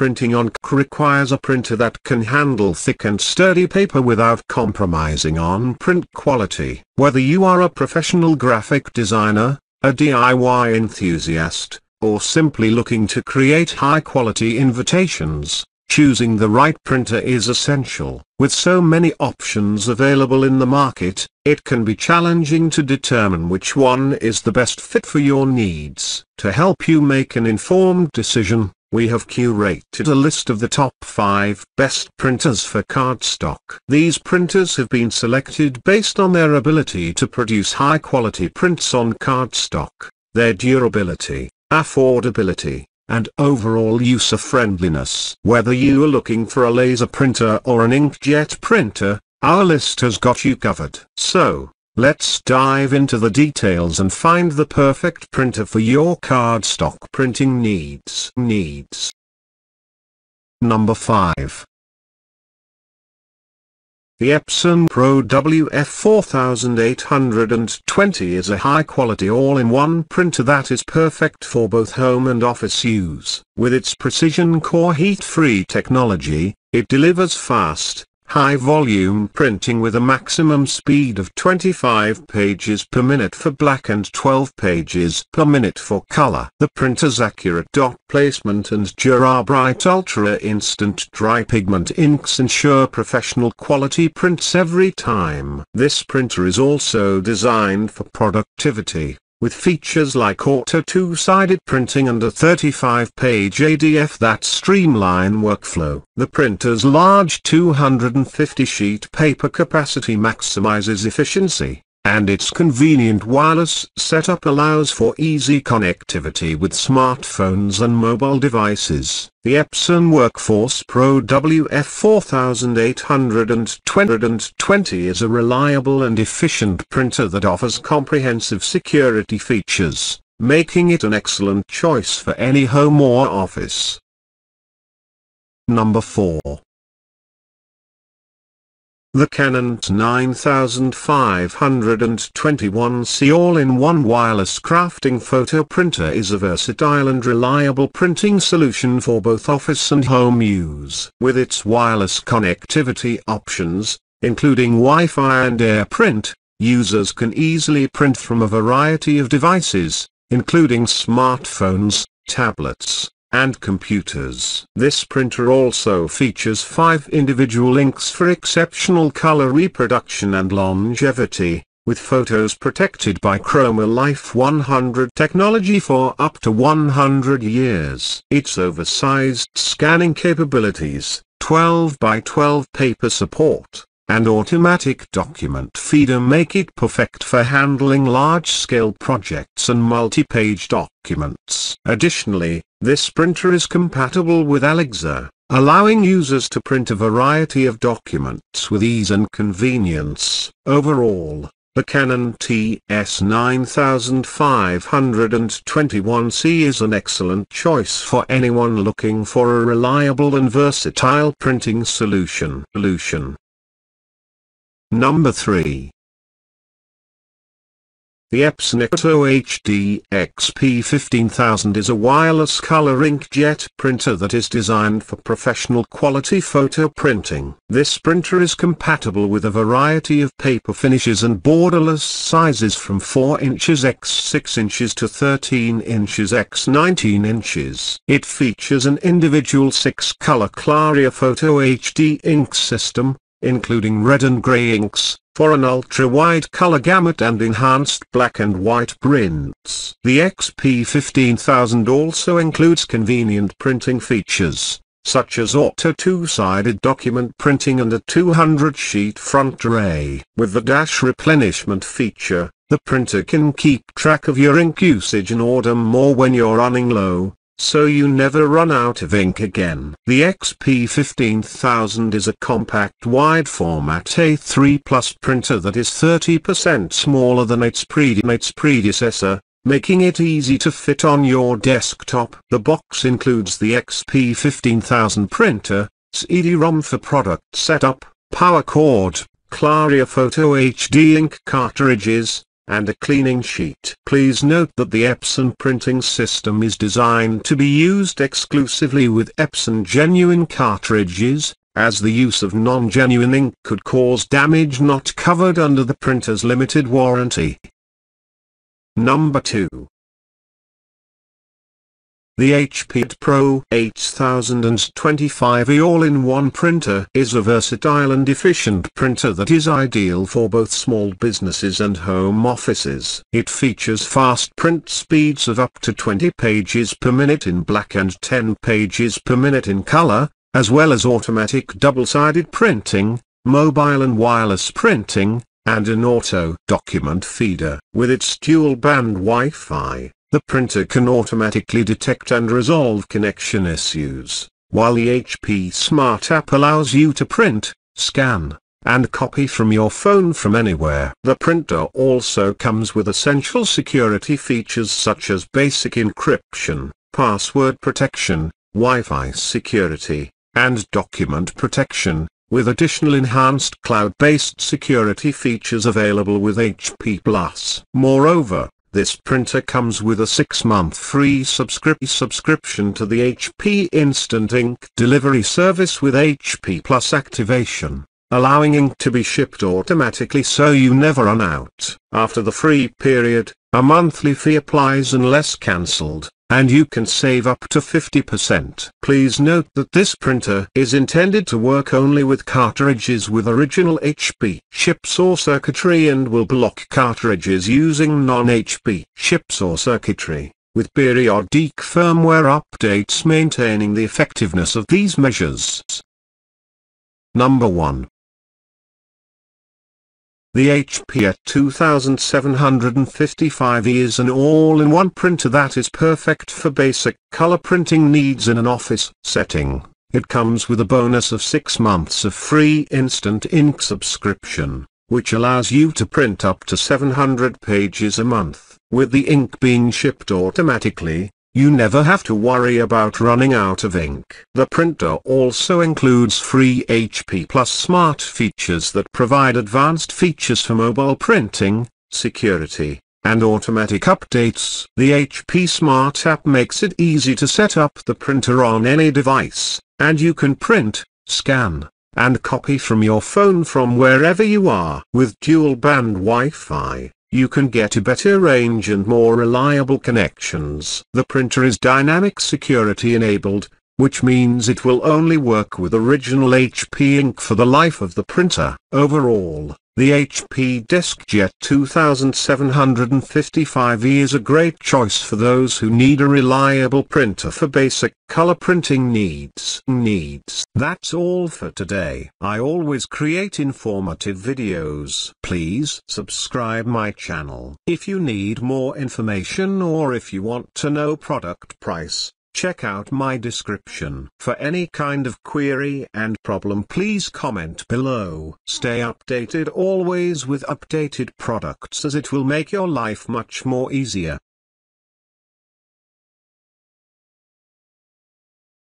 printing on requires a printer that can handle thick and sturdy paper without compromising on print quality. Whether you are a professional graphic designer, a DIY enthusiast, or simply looking to create high-quality invitations, choosing the right printer is essential. With so many options available in the market, it can be challenging to determine which one is the best fit for your needs. To help you make an informed decision, we have curated a list of the top 5 best printers for cardstock. These printers have been selected based on their ability to produce high-quality prints on cardstock, their durability, affordability, and overall user friendliness. Whether you are looking for a laser printer or an inkjet printer, our list has got you covered. So, let's dive into the details and find the perfect printer for your cardstock printing needs. Number 5. The Epson Pro WF-4820 is a high-quality all-in-one printer that is perfect for both home and office use. With its precision core heat-free technology, it delivers fast, high-volume printing with a maximum speed of 25 pages per minute for black and 12 pages per minute for color. The printer's accurate dot placement and DuraBrite Ultra instant dry pigment inks ensure professional quality prints every time. This printer is also designed for productivity, with features like auto two-sided printing and a 35-page ADF that streamline workflow. The printer's large 250-sheet paper capacity maximizes efficiency, and its convenient wireless setup allows for easy connectivity with smartphones and mobile devices. The Epson Workforce Pro WF-4820 is a reliable and efficient printer that offers comprehensive security features, making it an excellent choice for any home or office. Number 4. The Canon TS9521C all-in-one wireless crafting photo printer is a versatile and reliable printing solution for both office and home use. With its wireless connectivity options, including Wi-Fi and AirPrint, users can easily print from a variety of devices, including smartphones, tablets, and computers. This printer also features 5 individual inks for exceptional color reproduction and longevity, with photos protected by ChromaLife 100 technology for up to 100 years. Its oversized scanning capabilities, 12 by 12 paper support, and automatic document feeder make it perfect for handling large-scale projects and multi-page documents. Additionally, this printer is compatible with Alexa, allowing users to print a variety of documents with ease and convenience. Overall, the Canon TS9521C is an excellent choice for anyone looking for a reliable and versatile printing solution. Number 3. The Epson Photo HD XP-15000 is a wireless color inkjet printer that is designed for professional quality photo printing. This printer is compatible with a variety of paper finishes and borderless sizes from 4 inches x 6 inches to 13 inches x 19 inches. It features an individual 6-color Claria Photo HD ink system, including red and grey inks, for an ultra-wide color gamut and enhanced black and white prints. The XP-15000 also includes convenient printing features, such as auto two-sided document printing and a 200-sheet front array. With the dash replenishment feature, the printer can keep track of your ink usage and order more when you're running low, so you never run out of ink again. The XP-15000 is a compact wide-format A3+ printer that is 30% smaller than its predecessor, making it easy to fit on your desktop. The box includes the XP-15000 printer, CD-ROM for product setup, power cord, Claria Photo HD ink cartridges, and a cleaning sheet. Please note that the Epson printing system is designed to be used exclusively with Epson genuine cartridges, as the use of non-genuine ink could cause damage not covered under the printer's limited warranty. Number 2. The HP Pro 8025e all-in-one printer is a versatile and efficient printer that is ideal for both small businesses and home offices. It features fast print speeds of up to 20 pages per minute in black and 10 pages per minute in color, as well as automatic double-sided printing, mobile and wireless printing, and an auto document feeder. With its dual-band Wi-Fi, the printer can automatically detect and resolve connection issues, while the HP Smart app allows you to print, scan, and copy from your phone from anywhere. The printer also comes with essential security features such as basic encryption, password protection, Wi-Fi security, and document protection, with additional enhanced cloud-based security features available with HP Plus. Moreover, this printer comes with a 6-month free subscription to the HP Instant Ink delivery service with HP Plus activation, allowing ink to be shipped automatically so you never run out. After the free period, a monthly fee applies unless cancelled, and you can save up to 50%. Please note that this printer is intended to work only with cartridges with original HP chips or circuitry and will block cartridges using non-HP chips or circuitry, with periodic firmware updates maintaining the effectiveness of these measures. Number 1. The HP 2755e is an all-in-one printer that is perfect for basic color printing needs in an office setting. It comes with a bonus of 6 months of free Instant Ink subscription, which allows you to print up to 700 pages a month. With the ink being shipped automatically, you never have to worry about running out of ink. The printer also includes free HP Plus Smart features that provide advanced features for mobile printing, security, and automatic updates. The HP Smart app makes it easy to set up the printer on any device, and you can print, scan, and copy from your phone from wherever you are. With dual-band Wi-Fi, you can get a better range and more reliable connections. The printer is dynamic security enabled, which means it will only work with original HP ink for the life of the printer. Overall, the HP DeskJet 2755e is a great choice for those who need a reliable printer for basic color printing needs. That's all for today. I always create informative videos. Please subscribe my channel. If you need more information or if you want to know product price, check out my description. For any kind of query and problem, please comment below. Stay updated always with updated products, as it will make your life much more easier.